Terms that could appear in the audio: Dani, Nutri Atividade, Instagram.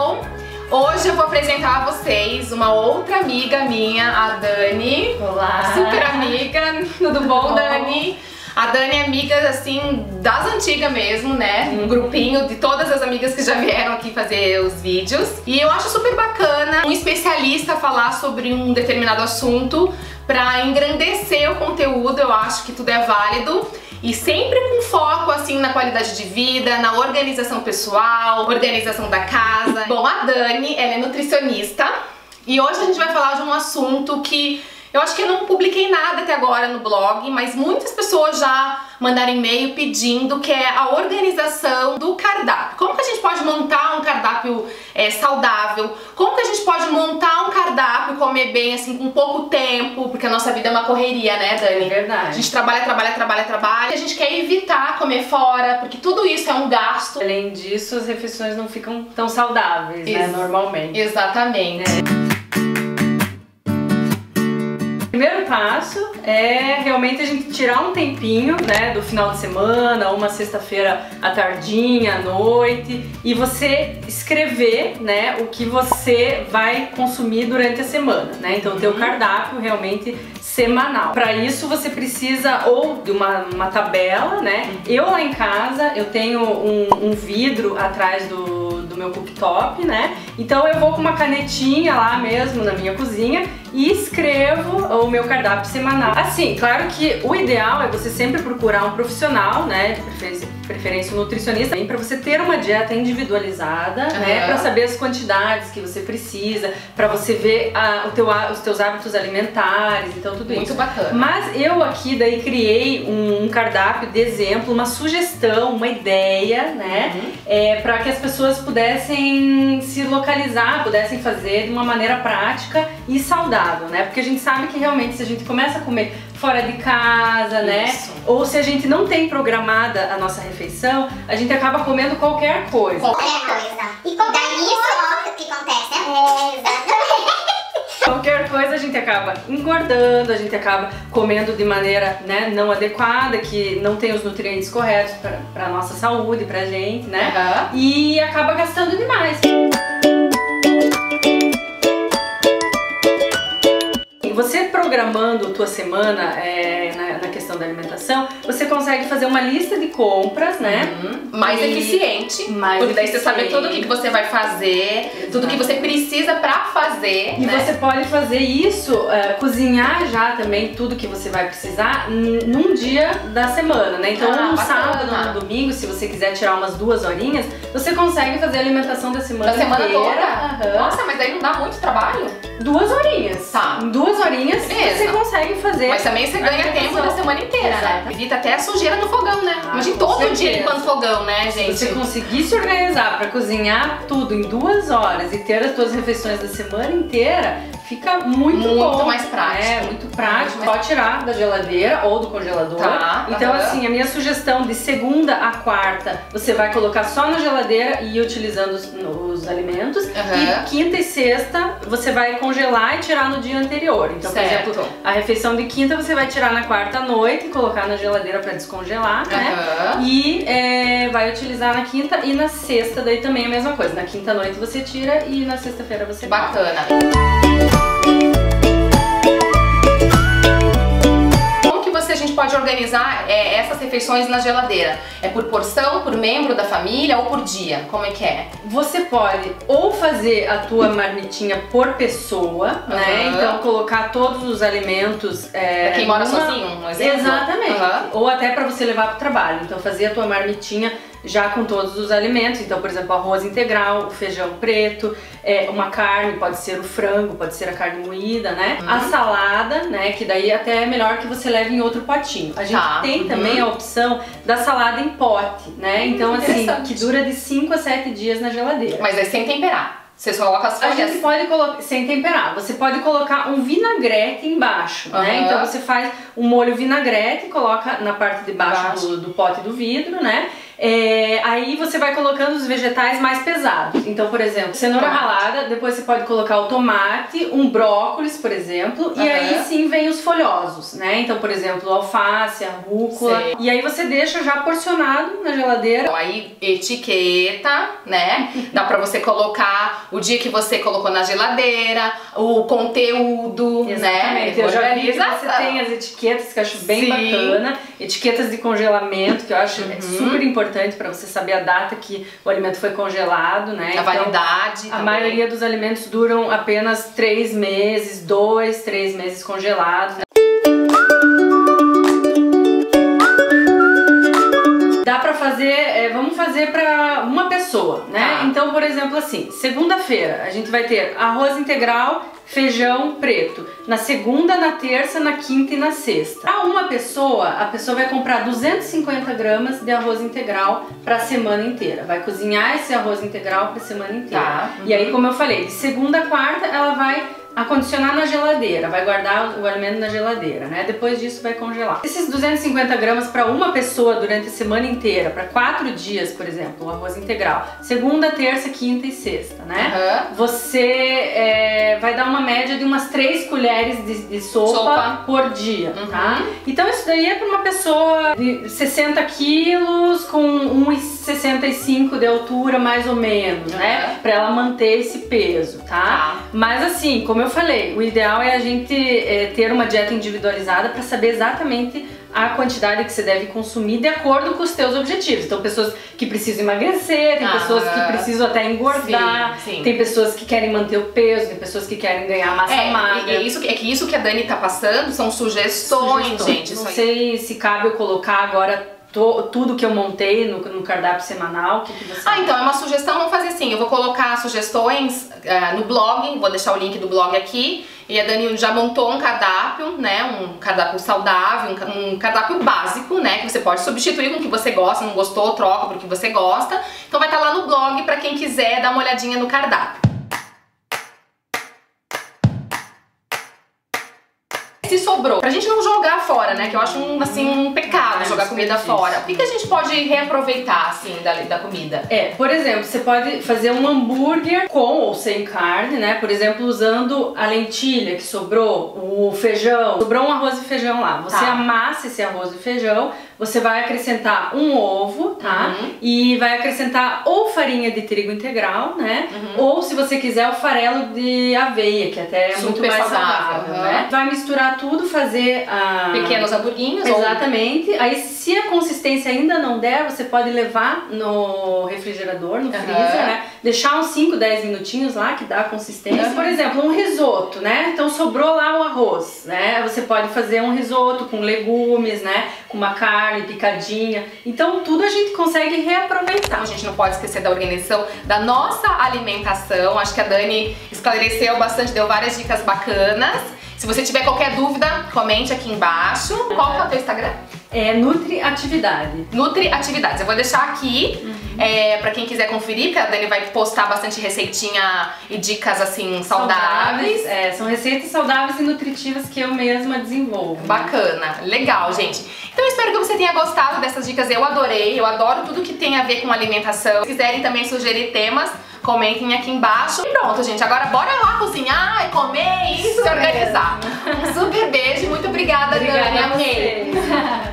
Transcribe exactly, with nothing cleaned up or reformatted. bom? Hoje eu vou apresentar a vocês uma outra amiga minha, a Dani. Olá! Super amiga, tudo bom, Dani? A Dani é amiga, assim, das antigas mesmo, né? Um grupinho de todas as amigas que já vieram aqui fazer os vídeos. E eu acho super bacana um especialista falar sobre um determinado assunto pra engrandecer o conteúdo. Eu acho que tudo é válido. E sempre com foco, assim, na qualidade de vida, na organização pessoal, organização da casa. Bom, a Dani, ela é nutricionista. E hoje a gente vai falar de um assunto que eu acho que eu não publiquei nada até agora no blog, mas muitas pessoas já mandaram e-mail pedindo, que é a organização do cardápio. Como que a gente pode montar um cardápio é, saudável? Como que a gente pode montar um cardápio, comer bem, assim, com pouco tempo? Porque a nossa vida é uma correria, né, Dani? É verdade. A gente trabalha, trabalha, trabalha, trabalha. A gente quer evitar comer fora, porque tudo isso é um gasto. Além disso, as refeições não ficam tão saudáveis, isso, né, normalmente. Exatamente. É. O primeiro passo é realmente a gente tirar um tempinho, né, do final de semana, uma sexta-feira à tardinha, à noite, e você escrever, né, o que você vai consumir durante a semana, né, então ter o cardápio realmente semanal. Para isso você precisa ou de uma, uma tabela, né, eu lá em casa eu tenho um, um vidro atrás do meu cooktop, né? Então eu vou com uma canetinha lá mesmo na minha cozinha e escrevo o meu cardápio semanal. Assim, claro que o ideal é você sempre procurar um profissional, né? De preferência, preferência um nutricionista, para você ter uma dieta individualizada, uhum, né? Para saber as quantidades que você precisa, para você ver a, o teu, os teus hábitos alimentares, então tudo muito isso. Muito bacana. Mas eu aqui daí criei um, um cardápio de exemplo, uma sugestão, uma ideia, né? Uhum. É, para que as pessoas pudessem pudessem se localizar, pudessem fazer de uma maneira prática e saudável, né? Porque a gente sabe que realmente se a gente começa a comer fora de casa, né? Isso. Ou se a gente não tem programada a nossa refeição, a gente acaba comendo qualquer coisa. Qualquer coisa. E qualquer daí coisa. Isso que acontece, né? Exatamente. Qualquer coisa a gente acaba engordando, a gente acaba comendo de maneira, né, não adequada, que não tem os nutrientes corretos para a nossa saúde, para a gente, né? Uhum. E acaba gastando demais. Você programando a tua semana é, na, na questão da alimentação, você consegue fazer uma lista de compras, né? Uhum. Mais e... eficiente. Mais porque daí eficiente. Você sabe tudo o que você vai fazer, exato, tudo que você precisa pra fazer. E né? Você pode fazer isso, uh, cozinhar já também tudo que você vai precisar num dia da semana, né? Então, ah, um sábado, um domingo, se você quiser tirar umas duas horinhas, você consegue fazer a alimentação da semana da semana inteira. Toda? Uhum. Nossa, mas aí não dá muito trabalho? Duas horinhas. Tá. Duas horinhas. Você consegue fazer. Mas também você ganha tempo da semana inteira, né? Evita até a sujeira no fogão, né? Ah, imagina todo certeza. Dia limpando fogão, né, gente? Se você conseguir se organizar pra cozinhar tudo em duas horas e ter as suas refeições da semana inteira, fica muito, muito bom. Muito mais prático. É, muito prático. Muito mais... Só tirar da geladeira ou do congelador. Tá, então, tá assim, a minha sugestão de segunda a quarta, você vai colocar só na geladeira e ir utilizando os, os alimentos. Uhum. E quinta e sexta, você vai congelar e tirar no dia anterior. Então, certo, por exemplo, a refeição de quinta você vai tirar na quarta à noite e colocar na geladeira para descongelar, uhum, né? E é, vai utilizar na quinta e na sexta, daí também é a mesma coisa. Na quinta à noite você tira e na sexta-feira você bacana. Como que você, a gente pode organizar é, essas refeições na geladeira? É por porção, por membro da família ou por dia? Como é que é? Você pode ou fazer a tua marmitinha por pessoa, uhum, né? Então colocar todos os alimentos... É, pra quem mora numa... sozinho, um exemplo. Exatamente. Uhum. Ou até pra você levar pro trabalho. Então fazer a tua marmitinha já com todos os alimentos. Então, por exemplo, arroz integral, o feijão preto, é, uma carne, pode ser o frango, pode ser a carne moída, né? Uhum. A salada, né? Que daí até é melhor que você leve em outro potinho. A gente tá. tem uhum. também a opção da salada em pote, né? Então, assim, que dura de cinco a sete dias na geladeira. Mas é sem temperar. Você só coloca as folhas. A gente pode colocar, sem temperar, você pode colocar um vinagrete embaixo, uhum, né? Então você faz um molho vinagrete, coloca na parte de baixo, baixo. Do, do pote do vidro, né? É, aí você vai colocando os vegetais mais pesados. Então, por exemplo, cenoura tomate. ralada, depois você pode colocar o tomate, um brócolis, por exemplo, uhum. e aí sim vem os folhosos, né? Então, por exemplo, alface, rúcula. Sei. E aí você deixa já porcionado na geladeira. Então, aí etiqueta, né? Dá pra você colocar o dia que você colocou na geladeira, o conteúdo, Exatamente. né? Eu já vi que você tem as etiquetas, que eu acho bem sim. bacana. Etiquetas de congelamento, que eu acho uhum. super importante pra você saber a data que o alimento foi congelado, né? A então, validade. A também. maioria dos alimentos duram apenas três meses, dois, três meses congelados. Né? Dá pra fazer, é, vamos fazer pra uma pessoa, né? Ah. Então, por exemplo, assim, segunda-feira a gente vai ter arroz integral, feijão preto, na segunda, na terça, na quinta e na sexta. Para uma pessoa, a pessoa vai comprar duzentos e cinquenta gramas de arroz integral para a semana inteira. Vai cozinhar esse arroz integral para a semana inteira. Tá. Uhum. E aí, como eu falei, de segunda a quarta ela vai acondicionar na geladeira, vai guardar o alimento na geladeira, né? Depois disso vai congelar. Esses duzentos e cinquenta gramas para uma pessoa durante a semana inteira, para quatro dias, por exemplo, o arroz integral, segunda, terça, quinta e sexta, né? Uhum. Você é, vai dar uma média de umas três colheres de, de sopa, sopa por dia, uhum. tá? Então isso daí é para uma pessoa de sessenta quilos com um metro e sessenta e cinco de altura, mais ou menos, uhum. né? Para ela manter esse peso, tá? tá? Mas assim, como Como eu falei, o ideal é a gente é, ter uma dieta individualizada para saber exatamente a quantidade que você deve consumir de acordo com os teus objetivos. Então, pessoas que precisam emagrecer, tem ah, pessoas que precisam até engordar, sim, sim. tem pessoas que querem manter o peso, tem pessoas que querem ganhar massa é, magra. É isso, é que isso que a Dani tá passando são sugestões, sugestões. gente. Não sei se cabe eu colocar agora Tô, tudo que eu montei no, no cardápio semanal. Que que você ah, então é uma sugestão, vamos fazer assim, eu vou colocar sugestões uh, no blog, vou deixar o link do blog aqui. E a Dani já montou um cardápio, né, um cardápio saudável, um cardápio básico, né, que você pode substituir com o que você gosta, não gostou, troca por o que você gosta. Então vai estar lá no blog pra quem quiser dar uma olhadinha no cardápio. Se sobrou, pra gente não jogar fora, né, que eu acho um, assim, um pecado ah, jogar comida fora. O que, que a gente pode reaproveitar, assim, da, da comida? É, por exemplo, você pode fazer um hambúrguer com ou sem carne, né, por exemplo, usando a lentilha que sobrou, o feijão, sobrou um arroz e feijão lá, você tá. amassa esse arroz e feijão, você vai acrescentar um ovo, tá, uhum. e vai acrescentar ou farinha de trigo integral, né, uhum. ou se você quiser o farelo de aveia, que até é Super muito mais saudável, saudável uhum. né, vai misturar tudo, fazer ah, pequenos hamburguinhos. Exatamente. Ou... Aí se a consistência ainda não der, você pode levar no refrigerador, no freezer, uhum. né? Deixar uns cinco, dez minutinhos lá, que dá a consistência. Uhum. Por exemplo, um risoto, né? Então sobrou lá o arroz, né? Você pode fazer um risoto com legumes, né? Com uma carne picadinha. Então tudo a gente consegue reaproveitar. A gente não pode esquecer da organização da nossa alimentação. Acho que a Dani esclareceu bastante, deu várias dicas bacanas. Se você tiver qualquer dúvida, comente aqui embaixo. Uhum. Qual que é o teu Instagram? É Nutri Atividade. Nutri Atividade. Eu vou deixar aqui, uhum. é, pra quem quiser conferir, porque a Dani vai postar bastante receitinha e dicas, assim, saudáveis. saudáveis. É, são receitas saudáveis e nutritivas que eu mesma desenvolvo. Bacana. Legal, gente. Então eu espero que você tenha gostado dessas dicas. Eu adorei. Eu adoro tudo que tem a ver com alimentação. Se quiserem também sugerir temas, comentem aqui embaixo. E pronto, gente. Agora bora lá cozinhar e comer e se organizar. Um super beijo. Muito obrigada, obrigada Dani. Amei.